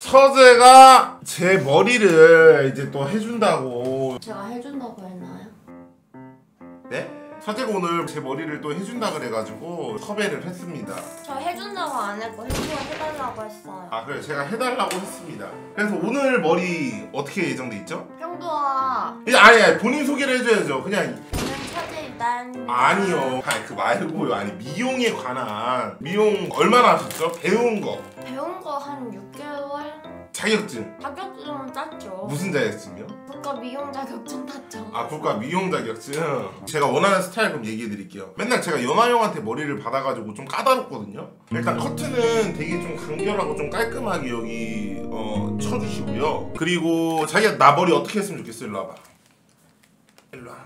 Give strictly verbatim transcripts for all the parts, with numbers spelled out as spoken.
서재가 제 머리를 이제 또 해준다고. 제가 해준다고 했나요? 네? 서재가 오늘 제 머리를 또 해준다 그래가지고 섭외를 했습니다. 저 해준다고 안 했고 해달라고 했어요. 아 그래요? 제가 해달라고 했습니다. 그래서 오늘 머리 어떻게 예정돼 있죠? 형도아 이제 아니, 아니 본인 소개를 해줘야죠. 그냥 난... 아니요. 아니 그 말고요. 아니 미용에 관한. 미용 얼마나 하셨죠? 배운 거. 배운 거 한 육 개월? 자격증. 자격증은 땄죠. 무슨 자격증이요? 국가 미용 자격증 땄죠. 아 국가 미용 자격증. 제가 원하는 스타일 그럼 얘기해 드릴게요. 맨날 제가 연하 형한테 머리를 받아가지고 좀 까다롭거든요. 일단 커트는 되게 좀 간결하고 좀 깔끔하게 여기 어, 쳐주시고요. 그리고 자기가 나 머리 어떻게 했으면 좋겠어? 일로 와봐. 일로 와.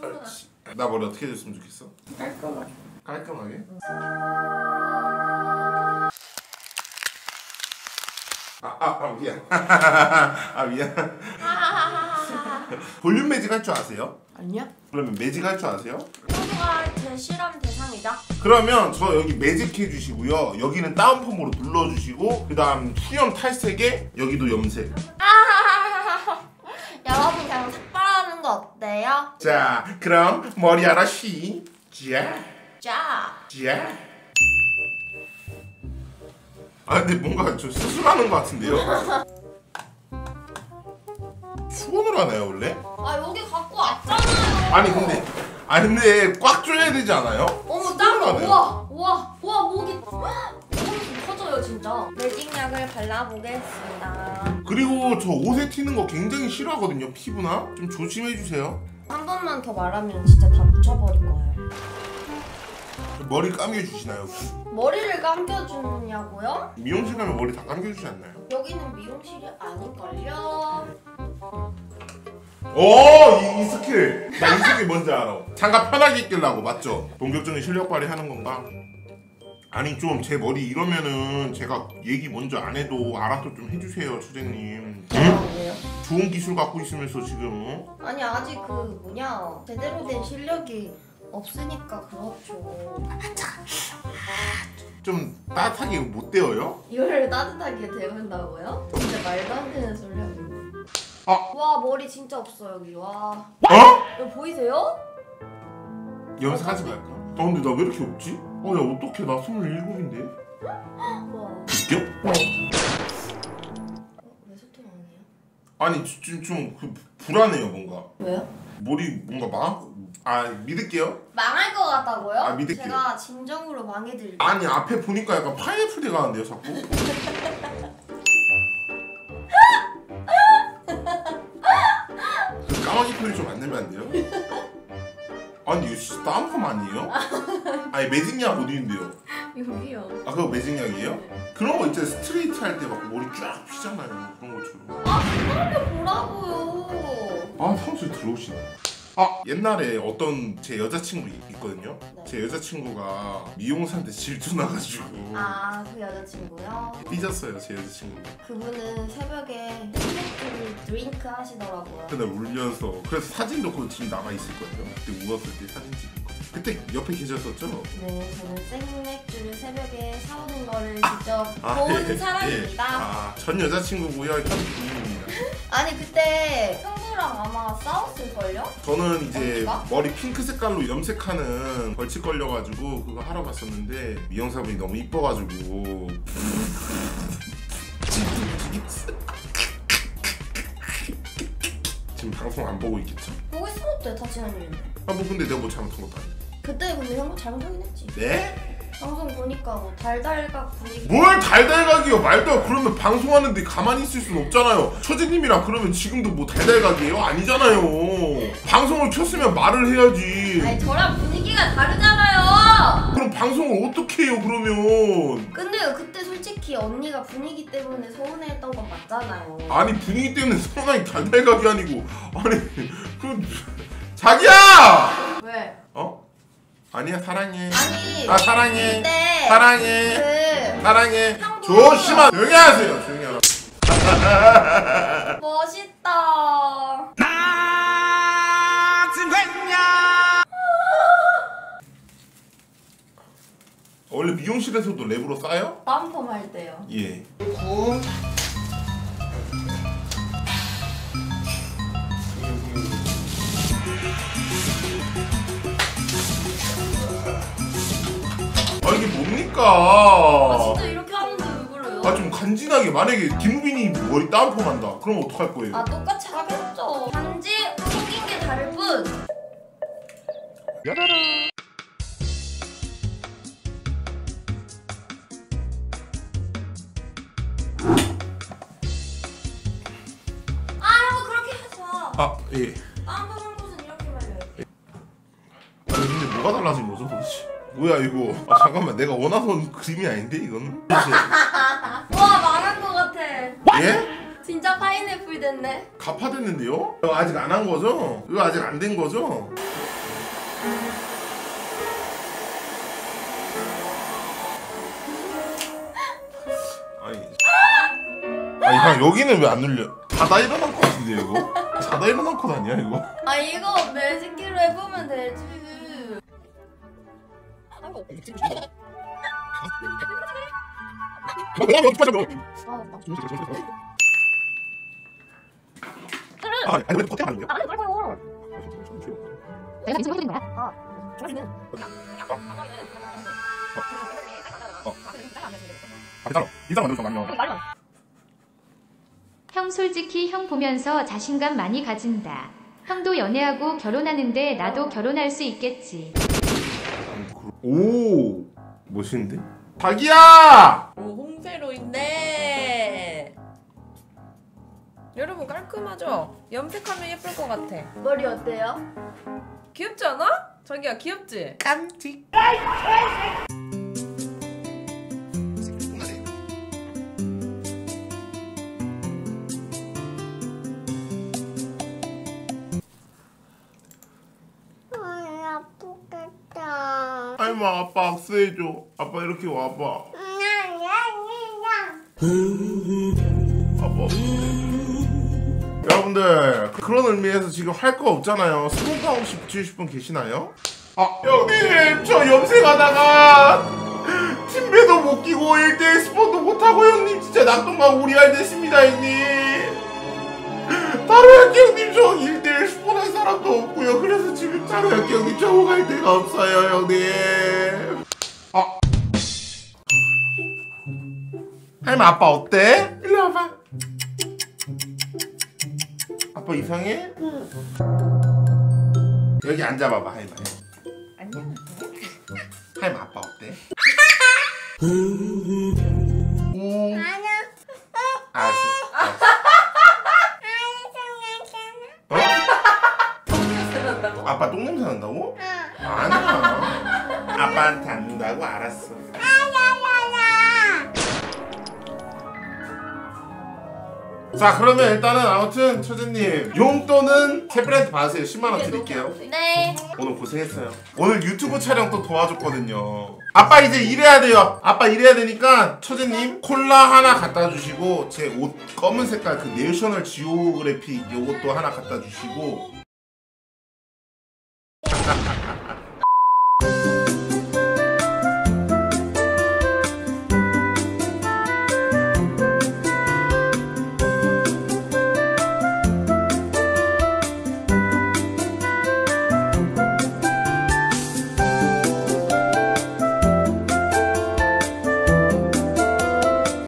그렇지. 나 머리 어떻게 해줬으면 좋겠어? 깔끔하게. 깔끔하게? 응. 아, 아, 아 미안. 아 미안. 볼륨 매직 할 줄 아세요? 아니요. 그러면 매직 할 줄 아세요? 모두가 제 실험 대상이다. 그러면 저 여기 매직해 주시고요. 여기는 다운펌으로 눌러주시고 그 다음 수염 탈색에 여기도 염색. 여러분 그냥 삭발하는 거 어때요? 자 그럼 머리 하나 시작. 자. 아 근데 뭔가 좀 수술하는 거 같은데요? 수건으로 하나요 원래? 아 여기 갖고 왔잖아요. 아니 근데 아 근데 꽉 조여야 되지 않아요? 어머 땀 우와 우와 우와 목이 커져요 진짜. 매직약을 발라보겠습니다. 그리고 저 옷에 튀는 거 굉장히 싫어하거든요. 피부나 좀 조심해주세요. 한 번만 더 말하면 진짜 다 묻혀버릴 거예요. 머리 감겨주시나요? 머리를 감겨주냐고요? 미용실 가면 머리 다 감겨주지 않나요? 여기는 미용실이 아닐걸요? 오! 이, 이 스킬! 나 이 스킬 뭔지 알아. 장갑 편하게 입길라고 맞죠? 본격적인 실력 발휘하는 건가? 아니 좀 제 머리 이러면은 제가 얘기 먼저 안 해도 알아서 좀 해주세요 소장님. 왜요? 좋은 기술 갖고 있으면서 지금. 아니 아직 그 뭐냐 제대로 된 실력이 없으니까 그렇죠. 좀 따뜻하게 못 데워요? 이거를 따뜻하게 데운다고요? 진짜 말도 안 되는 소리 하는데. 아. 와 머리 진짜 없어 여기. 와. 어? 여기 보이세요? 염색하지 말까? 아 근데 나 왜 이렇게 없지? 어, 야, 어떡해. 나 스물일곱인데? 와. 웃겨? 어. 왜 소통 안 해요? 아니, 지금 좀, 좀 그, 불안해요, 뭔가. 왜요? 머리 뭔가 망? 아, 믿을게요. 망할 것 같다고요? 아, 믿을게요. 제가 진정으로 망해드릴게요. 아니, 앞에 보니까 약간 파인애플 돼가는데요, 자꾸? 그 까마귀 표현 좀 안 내면 안 돼요? 아니 이거 진짜 다운펌 아니에요? 아니 매직약 어디 있는데요? 여기요. 아 그거 매직약이에요? 그런 거 있잖아요. 스트레이트 할 때 막 머리 쫙 피잖아요. 그런 것처럼. 아 그런 게 뭐라고요? 아 평소에 들어오시네. 아 옛날에 어떤 제 여자친구 있거든요? 네. 제 여자친구가 미용사한테 질투나가지고. 아 그 여자친구요? 삐졌어요 제 여자친구. 그분은 새벽에 스냅 드링크 하시더라고요. 그날 울면서. 그래서 사진도 그거 지금 남아있을 거예요. 그때 울었을 때 사진 찍은 거. 그때 옆에 계셨었죠? 네 저는 생맥주를 새벽에 사오는 거를 직접 아, 본 아, 예, 사람입니다. 예. 아, 전 여자친구고요. 현 부인입니다. 아니 그때 아마 싸웠을걸요? 저는 이제 언니가? 머리 핑크 색깔로 염색하는 벌칙 걸려가지고 그거 하러 갔었는데 미용사분이 너무 이뻐가지고 지금 방송 안 보고 있겠죠? 보고 있으면 어때? 다 지난 일인데. 아 뭐 근데 내가 뭐 잘못한 것도 아니야. 그때 근데 형도 잘못하긴 했지. 네? 방송 보니까 뭐 달달각 분위기. 뭘 달달각이요. 말도. 그러면 방송하는데 가만히 있을 순 없잖아요. 처제님이랑 그러면 지금도 뭐 달달각이에요? 아니잖아요. 방송을 켰으면 말을 해야지. 아니 저랑 분위기가 다르잖아요. 그럼 방송을 어떻게 해요 그러면. 근데 그때 솔직히 언니가 분위기 때문에 서운해했던 건 맞잖아요. 아니 분위기 때문에 서운한 게 달달각이 아니고. 아니 그럼 자기야! 왜? 어? 아니야 사랑해. 아니 아 사랑해 사랑해 그 사랑해 조심하. 조용히 하세요 조용히 하라. 멋있다. 나 지금 됐냐. 원래 미용실에서도 랩으로 싸요? 다운펌 할 때요. 예. 오. 그러니까. 아 진짜 이렇게 하는데 왜 그래요? 아 좀 간지나게. 만약에 김우빈이 머리 따옴포 난다 그럼 어떡할 거예요? 아 똑같이 하겠죠. 단지 생긴 게 다를 뿐. 야라라. 아 여러분 그렇게 하지 마. 아 예. 따옴포 난 곳은 이렇게 말려야지. 아니 근데 뭐가 달라진 거죠 도대체? 뭐야 이거? 아 잠깐만, 내가 원하던 그림이 아닌데 이건? 와 말한 거 같아. 예? 진짜 파인애플 됐네. 가파됐는데요? 이거 아직 안 한 거죠? 이거 아직 안 된 거죠? 아니 아니 그냥 여기는 왜 안 눌려? 자다 일어날 것 같은데 이거? 자다 일어날 것 아니야 이거? 아 이거 매직키로 해보면 되지. 아, 아니 왜 버텨 안 돼요? 내가 인증 해드린 거야. 어, 좋아지는. 어, 아, 따로 인상 만들었어, 맞냐? 형 솔직히 형 보면서 자신감 많이 가진다. 형도 연애하고 결혼하는데 나도 결혼할 수 있겠지. 오 멋있는데? 자기야! 오 홍세로인데 여러분 깔끔하죠? 염색하면 예쁠 것 같아. 머리 어때요? 귀엽지 않아? 자기야 귀엽지? 깜찍. 엄마 아빠 악수해줘. 아빠 이렇게 와봐. 아빠. 여러분들 그런 의미에서 지금 할 거 없잖아요. 스폰타 혹시 붙이실 분 계시나요? 아 형님 저 염색하다가 팀배도 못 끼고 일 대일 스폰도 못하고 형님 진짜 낙동강 우리알 됐습니다 형님. 따로 할게 형님. 저 일 대일 스폰 사람도 없고요. 그래서 지금 따로 여기 저거 갈 데가 없어요 형님. 아 하임 아빠 어때? 일로 와봐. 아빠 이상해? 응. 여기 앉아봐봐 하임. 안녕. 하임 아빠 어때? 음. 아니야. 알았어. 아빠 똥냄새 난다고? 응. 아니야. 아빠한테 안 난다고? 알았어. 자 그러면 일단은 아무튼 처제님 용돈은 태블릿 받으세요. 십만 원 드릴게요. 네. 오늘 고생했어요. 오늘 유튜브 촬영 또 도와줬거든요. 아빠 이제 일해야 돼요. 아빠 일해야 되니까 처제님 콜라 하나 갖다 주시고 제 옷 검은 색깔 그 내셔널 지오그래픽 요것도 하나 갖다 주시고. Ha ha ha.